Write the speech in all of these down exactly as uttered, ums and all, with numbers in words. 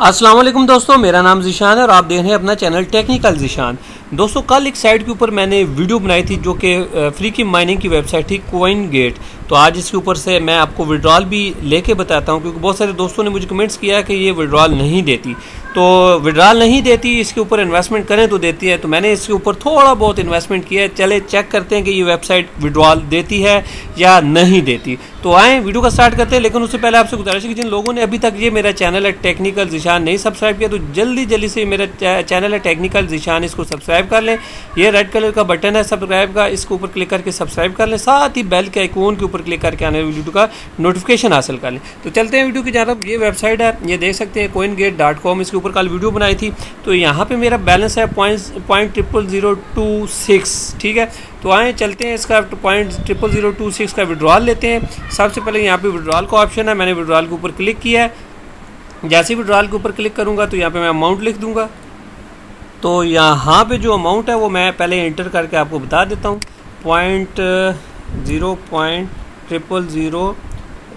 अस्सलाम वालेकुम दोस्तों, मेरा नाम जिशान है और आप देख रहे हैं अपना चैनल टेक्निकल जिशान। दोस्तों, कल एक साइट के ऊपर मैंने वीडियो बनाई थी जो कि फ्री की माइनिंग की वेबसाइट थी कॉइन गेट। तो आज इसके ऊपर से मैं आपको विड्रॉल भी लेके बताता हूं, क्योंकि बहुत सारे दोस्तों ने मुझे कमेंट्स किया कि ये विड्रॉल नहीं देती। तो विड्रॉल नहीं देती, इसके ऊपर इन्वेस्टमेंट करें तो देती है। तो मैंने इसके ऊपर थोड़ा बहुत इन्वेस्टमेंट किया है। चले चेक करते हैं कि ये वेबसाइट विड्रॉल देती है या नहीं देती। तो आएँ वीडियो का स्टार्ट करते हैं, लेकिन उससे पहले आपसे गुजारिश है कि जिन लोगों ने अभी तक ये मेरा चैनल है टेक्निकल जिशान नहीं सब्सक्राइब किया तो जल्दी जल्दी से मेरा चैनल है टेक्निकल जिशान, इसको सब्सक्राइब कर लें। ये रेड कलर का बटन है सब्सक्राइब का, इसके ऊपर क्लिक करके सब्सक्राइब कर लें। साथ ही बेल के आइकॉन के ऊपर क्लिक करके आने वाली वीडियो का नोटिफिकेशन हासिल कर लें। तो चलते हैं वीडियो की तरफ। ये वेबसाइट है, ये देख सकते हैं कॉइन गेट डॉट कॉम, इसके ऊपर कल वीडियो बनाई थी। तो यहाँ पर मेरा बैलेंस है point triple zero two six, ठीक है। तो आएँ चलते हैं, इसका point triple zero two six का विड्रॉल लेते हैं। सबसे पहले यहाँ पे विड्रॉल का ऑप्शन है, मैंने विड्रॉल के ऊपर क्लिक किया है। जैसे विड्रॉल के ऊपर क्लिक करूँगा तो यहाँ पे मैं अमाउंट लिख दूँगा। तो यहाँ पे जो अमाउंट है वो मैं पहले इंटर करके आपको बता देता हूँ, point zero point triple zero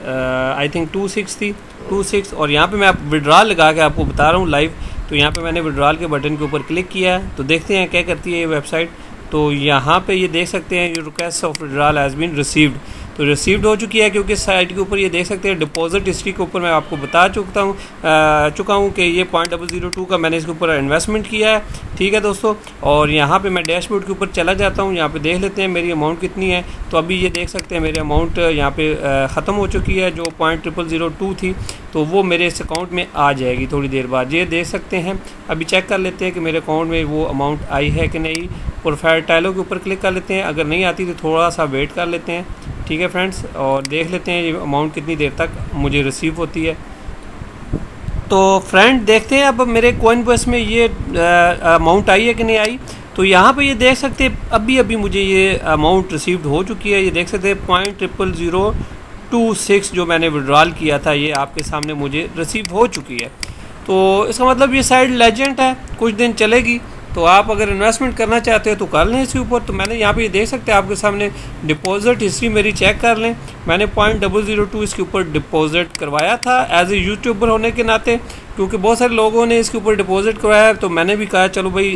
I think two six थी टू सिक्स। और यहाँ पे मैं आप विड्रॉल लगा के आपको बता रहा हूँ लाइव। तो यहाँ पे मैंने विड्रॉल के बटन के ऊपर क्लिक किया है। तो देखते हैं क्या करती है ये वेबसाइट। तो यहाँ पे ये देख सकते हैं request of withdrawal has been received, तो रिसीव्ड हो चुकी है। क्योंकि साइट के ऊपर ये देख सकते हैं डिपॉजिट हिस्ट्री के ऊपर मैं आपको बता चुका हूँ चुका हूँ कि ये पॉइंट डबल जीरो टू का मैंने इसके ऊपर इन्वेस्टमेंट किया है, ठीक है दोस्तों। और यहाँ पे मैं डैशबोर्ड के ऊपर चला जाता हूँ, यहाँ पे देख लेते हैं मेरी अमाउंट कितनी है। तो अभी ये देख सकते हैं मेरी अमाउंट यहाँ पे ख़त्म हो चुकी है, जो पॉइंट ट्रिपल ज़ीरो टू थी। तो वो मेरे इस अकाउंट में आ जाएगी थोड़ी देर बाद, ये देख सकते हैं। अभी चेक कर लेते हैं कि मेरे अकाउंट में वो अमाउंट आई है कि नहीं। प्रोफाइल टाइलों के ऊपर क्लिक कर लेते हैं, अगर नहीं आती तो थोड़ा सा वेट कर लेते हैं, ठीक है फ्रेंड्स। और देख लेते हैं ये अमाउंट कितनी देर तक मुझे रिसीव होती है। तो फ्रेंड देखते हैं अब मेरे कॉइन बस में ये अमाउंट आई है कि नहीं आई। तो यहाँ पे ये देख सकते हैं अभी अभी मुझे ये अमाउंट रिसीव्ड हो चुकी है। ये देख सकते हैं point triple zero two six जो मैंने विड्रॉल किया था ये आपके सामने मुझे रिसीव हो चुकी है। तो इसका मतलब ये साइड लेजेंड है, कुछ दिन चलेगी। तो आप अगर इन्वेस्टमेंट करना चाहते हो तो कर लें इसके ऊपर। तो मैंने यहाँ पे ये देख सकते हैं आपके सामने डिपॉजिट हिस्ट्री मेरी चेक कर लें। मैंने पॉइंट डबल ज़ीरो टू इसके ऊपर डिपॉजिट करवाया था एज ए यूट्यूबर होने के नाते, क्योंकि बहुत सारे लोगों ने इसके ऊपर डिपॉजिट करवाया है। तो मैंने भी कहा चलो भाई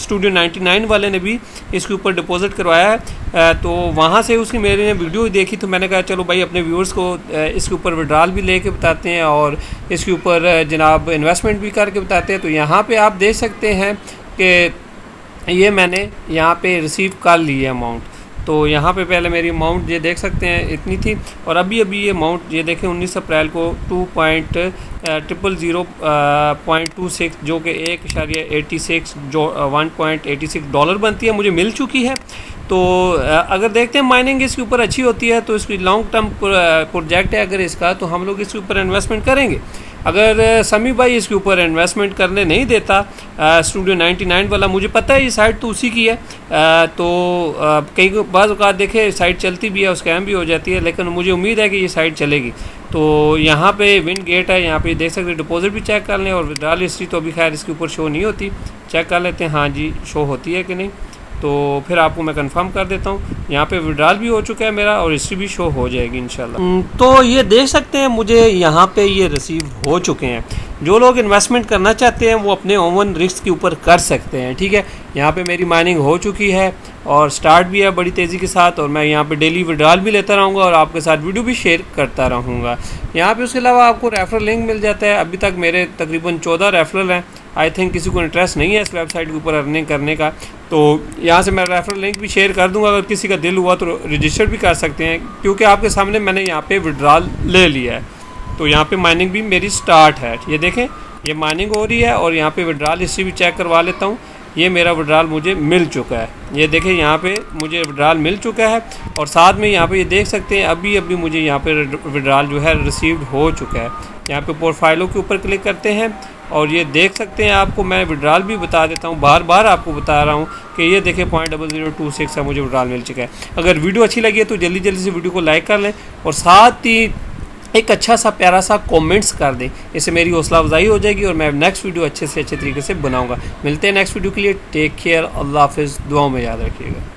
स्टूडियो निन्यानवे वाले ने भी इसके ऊपर डिपॉजिट करवाया है। आ, तो वहाँ से उसकी मेरे ने वीडियो देखी, तो मैंने कहा चलो भाई अपने व्यूअर्स को आ, इसके ऊपर विड्रॉल भी लेके बताते हैं और इसके ऊपर जनाब इन्वेस्टमेंट भी करके बताते हैं। तो यहाँ पर आप देख सकते हैं कि ये मैंने यहाँ पर रिसीव कर ली है अमाउंट। तो यहाँ पे पहले मेरी अमाउंट ये देख सकते हैं इतनी थी, और अभी अभी ये अमाउंट ये देखें उन्नीस अप्रैल को two point triple zero point two six जो कि एक इशारिया एटी सिक्स जो one point eighty six dollar बनती है मुझे मिल चुकी है। तो अगर देखते हैं माइनिंग इसके ऊपर अच्छी होती है तो इसकी लॉन्ग टर्म प्रोजेक्ट है अगर इसका, तो हम लोग इसके ऊपर इन्वेस्टमेंट करेंगे। अगर समी भाई इसके ऊपर इन्वेस्टमेंट करने नहीं देता, स्टूडियो निन्यानवे वाला, मुझे पता है ये साइट तो उसी की है। आ, तो आ, कई बार औकात देखे साइट चलती भी है, स्कैम भी हो जाती है, लेकिन मुझे उम्मीद है कि ये साइट चलेगी। तो यहाँ पे विन गेट है, यहाँ पे देख सकते हैं डिपॉजिट भी चेक कर लें और विड्रॉल हिस्ट्री। तो अभी खैर इसके ऊपर शो नहीं होती, चेक कर लेते हैं हाँ जी शो होती है कि नहीं, तो फिर आपको मैं कंफर्म कर देता हूँ। यहाँ पे विड्रॉल भी हो चुका है मेरा और हिस्ट्री भी शो हो जाएगी इंशाल्लाह। तो ये देख सकते हैं मुझे यहाँ पे ये रिसीव हो चुके हैं। जो लोग इन्वेस्टमेंट करना चाहते हैं वो अपने ओवन रिस्क के ऊपर कर सकते हैं, ठीक है। यहाँ पे मेरी माइनिंग हो चुकी है और स्टार्ट भी है बड़ी तेज़ी के साथ, और मैं यहाँ पे डेली विड्रॉल भी लेता रहूँगा और आपके साथ वीडियो भी शेयर करता रहूँगा। यहाँ पे उसके अलावा आपको रेफरल लिंक मिल जाता है। अभी तक मेरे तकरीबन चौदह रेफरल हैं। आई थिंक किसी को इंटरेस्ट नहीं है इस वेबसाइट के ऊपर अर्निंग करने का, तो यहाँ से मैं रेफरल लिंक भी शेयर कर दूँगा। अगर किसी का दिल हुआ तो रजिस्टर भी कर सकते हैं, क्योंकि आपके सामने मैंने यहाँ पर विड्रॉल ले लिया है। तो यहाँ पे माइनिंग भी मेरी स्टार्ट है, ये देखें ये माइनिंग हो रही है। और यहाँ पे विड्रॉल हिस्ट्री भी चेक करवा लेता हूँ। ये मेरा विड्रॉल मुझे मिल चुका है, ये देखें यहाँ पे मुझे विड्रॉल मिल चुका है। और साथ में यहाँ पे ये देख सकते हैं अभी अभी मुझे यहाँ पे विड्रॉल जो है रिसीव्ड हो चुका है। यहाँ पे प्रोफाइलों के ऊपर क्लिक करते हैं और ये देख सकते हैं आपको मैं विड्रॉल भी बता देता हूँ, बार बार आपको बता रहा हूँ कि ये देखें point double zero two six है मुझे विड्रॉल मिल चुका है। अगर वीडियो अच्छी लगी है तो जल्दी जल्दी से वीडियो को लाइक कर लें और साथ ही एक अच्छा सा प्यारा सा कमेंट्स कर दें, इससे मेरी हौसला अफजाई हो जाएगी और मैं नेक्स्ट वीडियो अच्छे से अच्छे तरीके से बनाऊंगा। मिलते हैं नेक्स्ट वीडियो के लिए, टेक केयर, अल्लाह हाफिज़, दुआओं में याद रखिएगा।